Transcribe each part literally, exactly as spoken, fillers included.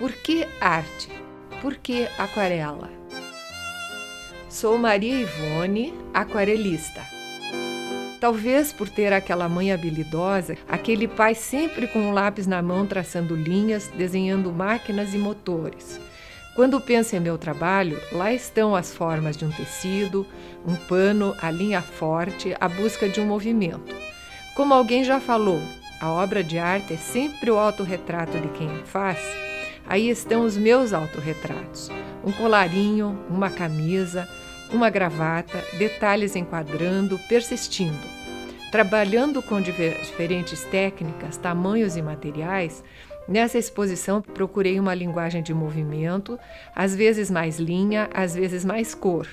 Por que arte? Por que aquarela? Sou Maria Ivone, aquarelista. Talvez por ter aquela mãe habilidosa, aquele pai sempre com um lápis na mão traçando linhas, desenhando máquinas e motores. Quando penso em meu trabalho, lá estão as formas de um tecido, um pano, a linha forte, a busca de um movimento. Como alguém já falou, a obra de arte é sempre o autorretrato de quem a faz. Aí estão os meus autorretratos, um colarinho, uma camisa, uma gravata, detalhes enquadrando, persistindo. Trabalhando com diferentes técnicas, tamanhos e materiais, nessa exposição procurei uma linguagem de movimento, às vezes mais linha, às vezes mais cor.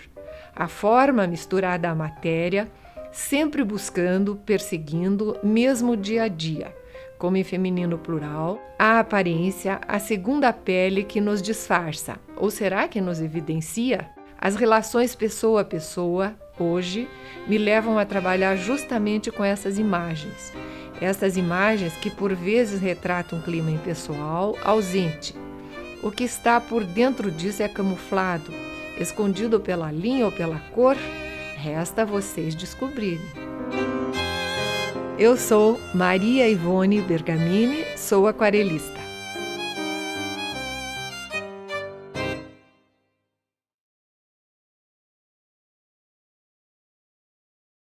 A forma misturada à matéria, sempre buscando, perseguindo, mesmo dia a dia. Como em feminino plural, a aparência, a segunda pele que nos disfarça, ou será que nos evidencia? As relações pessoa a pessoa, hoje, me levam a trabalhar justamente com essas imagens. Essas imagens que por vezes retratam um clima impessoal, ausente. O que está por dentro disso é camuflado, escondido pela linha ou pela cor, resta a vocês descobrirem. Eu sou Maria Ivone Bergamini, sou aquarelista.